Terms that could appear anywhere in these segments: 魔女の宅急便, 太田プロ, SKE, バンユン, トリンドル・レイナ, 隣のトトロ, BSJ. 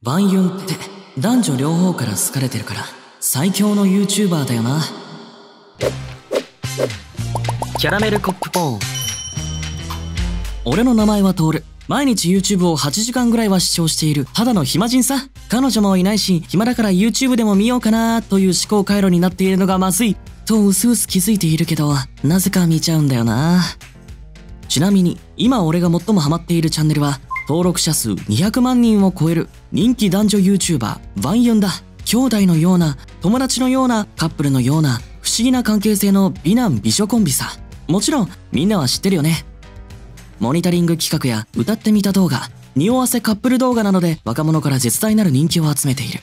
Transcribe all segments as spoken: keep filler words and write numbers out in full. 万ユンって男女両方から好かれてるから最強の ユーチューバー だよな。キャラメルコップポー。俺の名前はトール。毎日 ユーチューブ をはちじかんぐらいは視聴しているただの暇人さ。彼女もいないし暇だから ユーチューブ でも見ようかなという思考回路になっているのがまずいとうすうす気づいているけど、なぜか見ちゃうんだよな。ちなみに今俺が最もハマっているチャンネルは登録者数にひゃくまんにんを超える人気男女 ユーチューバー バンユンだ。兄弟のような、友達のような、カップルのような不思議な関係性の美男美女コンビさ。もちろんみんなは知ってるよね。モニタリング企画や歌ってみた動画、匂わせカップル動画などで若者から絶大なる人気を集めている。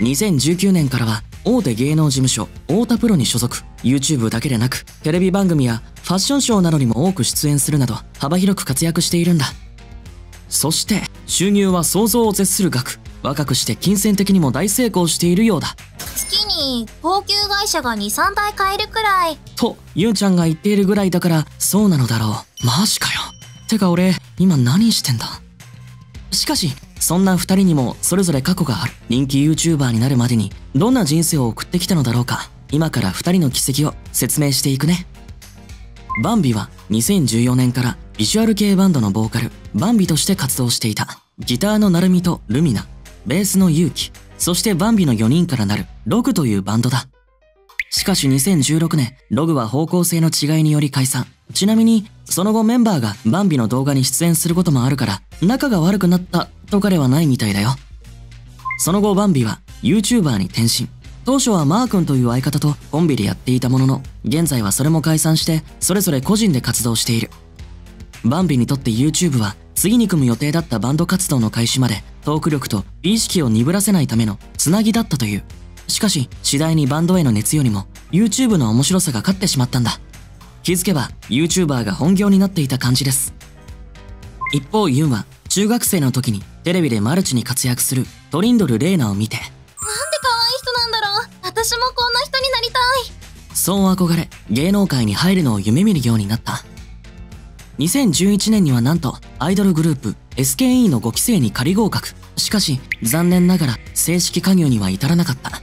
にせんじゅうきゅうねんからは大手芸能事務所太田プロに所属。 ユーチューブ だけでなくテレビ番組やファッションショーなどにも多く出演するなど幅広く活躍しているんだ。そして収入は想像を絶する額。若くして金銭的にも大成功しているようだ。月に高級会社がにさんだい買えるくらいとゆうちゃんが言っているぐらいだから、そうなのだろう。マジかよ。てか俺今何してんだ。しかしそんなふたりにもそれぞれ過去がある。人気 ユーチューバー になるまでにどんな人生を送ってきたのだろうか。今からふたりの軌跡を説明していくね。バンビはにせんじゅうよねんからビジュアル系バンドのボーカルバンビとして活動していた。ギターのナルミとルミナ、ベースのユウキ、そしてバンビのよにんからなるログというバンドだ。しかしにせんじゅうろくねん、ログは方向性の違いにより解散。ちなみにその後メンバーがバンビの動画に出演することもあるから仲が悪くなったと彼はないみたいだよ。その後バンビは ユーチューバー に転身。当初はマー君という相方とコンビでやっていたものの、現在はそれも解散してそれぞれ個人で活動している。バンビにとって ユーチューブ は次に組む予定だったバンド活動の開始までトーク力と美意識を鈍らせないためのつなぎだったという。しかし次第にバンドへの熱よりも ユーチューブ の面白さが勝ってしまったんだ。気づけば ユーチューバー が本業になっていた感じです。一方ユンは中学生の時にテレビでマルチに活躍するトリンドル・レイナを見て、なんで可愛い人なんだろう、私もこんな人になりたい、そう憧れ芸能界に入るのを夢見るようになった。にせんじゅういちねんにはなんとアイドルグループ エスケーイー のごきせいに仮合格。しかし残念ながら正式加入には至らなかった。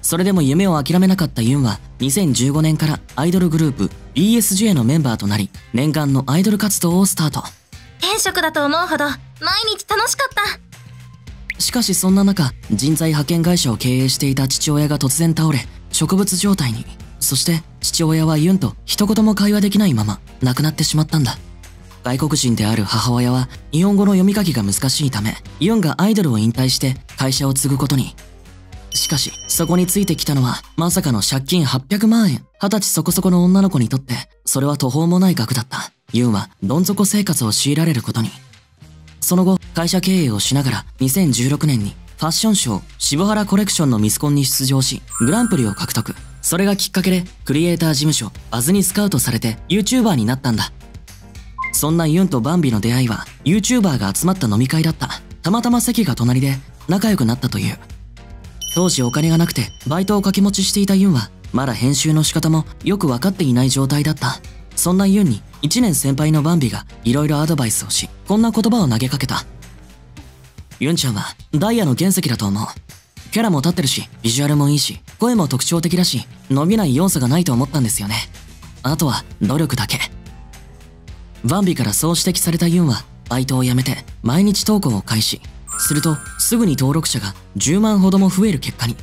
それでも夢を諦めなかったユンはにせんじゅうごねんからアイドルグループ ビーエスジェー のメンバーとなり、念願のアイドル活動をスタート。天職だと思うほど毎日楽しかった。しかしそんな中、人材派遣会社を経営していた父親が突然倒れ植物状態に。そして父親はユンと一言も会話できないまま亡くなってしまったんだ。外国人である母親は日本語の読み書きが難しいため、ユンがアイドルを引退して会社を継ぐことに。しかしそこについてきたのはまさかの借金はっぴゃくまんえん。二十歳そこそこの女の子にとってそれは途方もない額だった。ユンはどん底生活を強いられることに。その後会社経営をしながらにせんじゅうろくねんにファッションショー渋原コレクションのミスコンに出場しグランプリを獲得。それがきっかけでクリエイター事務所バズにスカウトされて ユーチューバー になったんだ。そんなユンとバンビの出会いは ユーチューバー が集まった飲み会だった。たまたま席が隣で仲良くなったという。当時お金がなくてバイトを掛け持ちしていたユンはまだ編集の仕方もよく分かっていない状態だった。そんなユンにいちねん先輩のバンビがいろいろアドバイスをし、こんな言葉を投げかけた。ユンちゃんはダイヤの原石だと思う。キャラも立ってるしビジュアルもいいし声も特徴的だし伸びない要素がないと思ったんですよね。あとは努力だけ。バンビからそう指摘されたユンはバイトを辞めて毎日投稿を開始すると、すぐに登録者がじゅうまんほども増える結果に。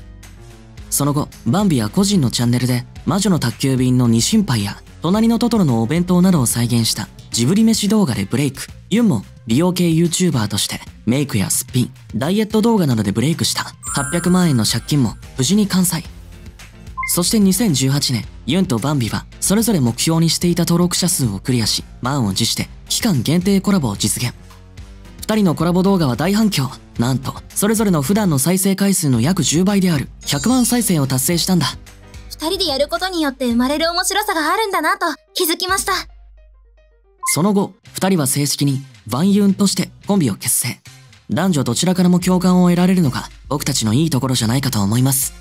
その後バンビは個人のチャンネルで魔女の宅急便の二神杯や隣のトトロのお弁当などを再現したジブリ飯動画でブレイク。ユンも美容系 ユーチューバー としてメイクやすっぴん、ダイエット動画などでブレイクした。はっぴゃくまんえんの借金も無事に完済。そしてにせんじゅうはちねん、ユンとバンビはそれぞれ目標にしていた登録者数をクリアし、満を持して期間限定コラボを実現。ふたりのコラボ動画は大反響。なんとそれぞれの普段の再生回数の約じゅうばいであるひゃくまんさいせいを達成したんだ。ふたりでやることによって生まれる面白さがあるんだなと気づきました。その後ふたりは正式にバンユンとしてコンビを結成。男女どちらからも共感を得られるのが僕たちのいいところじゃないかと思います。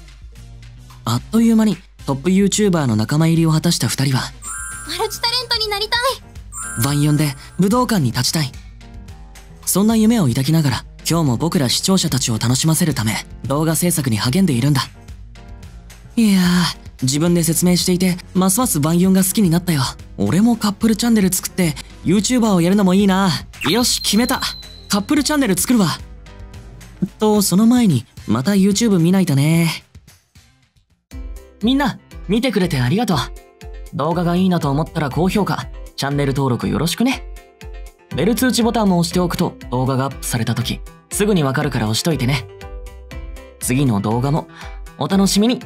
あっという間にトップ ユーチューバー の仲間入りを果たしたふたりはマルチタレントになりたい、バンユンで武道館に立ちたい。そんな夢を抱きながら今日も僕ら視聴者たちを楽しませるため動画制作に励んでいるんだ。いやー、自分で説明していてますますバイオンが好きになったよ。俺もカップルチャンネル作って YouTuber をやるのもいいな。よし、決めた。カップルチャンネル作るわ。とその前にまた YouTube 見ないとね。みんな見てくれてありがとう。動画がいいなと思ったら高評価、チャンネル登録よろしくね。ベル通知ボタンも押しておくと動画がアップされた時すぐにわかるから押しといてね。次の動画もお楽しみに。